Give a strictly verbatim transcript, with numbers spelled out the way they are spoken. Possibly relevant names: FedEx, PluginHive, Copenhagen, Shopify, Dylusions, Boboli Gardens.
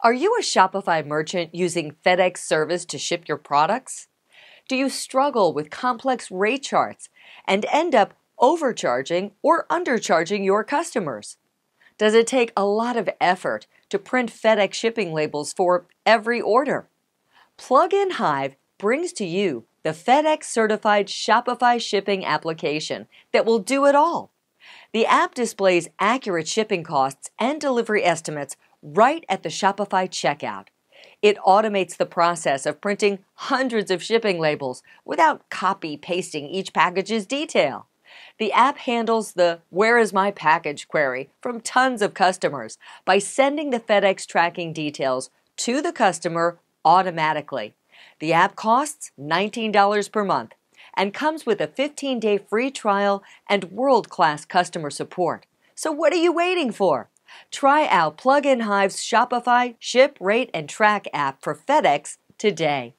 Are you a Shopify merchant using FedEx service to ship your products? Do you struggle with complex rate charts and end up overcharging or undercharging your customers? Does it take a lot of effort to print FedEx shipping labels for every order? PluginHive brings to you the FedEx-certified Shopify shipping application that will do it all. The app displays accurate shipping costs and delivery estimates right at the Shopify checkout. It automates the process of printing hundreds of shipping labels without copy-pasting each package's detail. The app handles the "Where is my package?" query from tons of customers by sending the FedEx tracking details to the customer automatically. The app costs nineteen dollars per month and comes with a fifteen day free trial and world-class customer support. So what are you waiting for? Try out PluginHive's Shopify Ship, Rate, and Track app for FedEx today.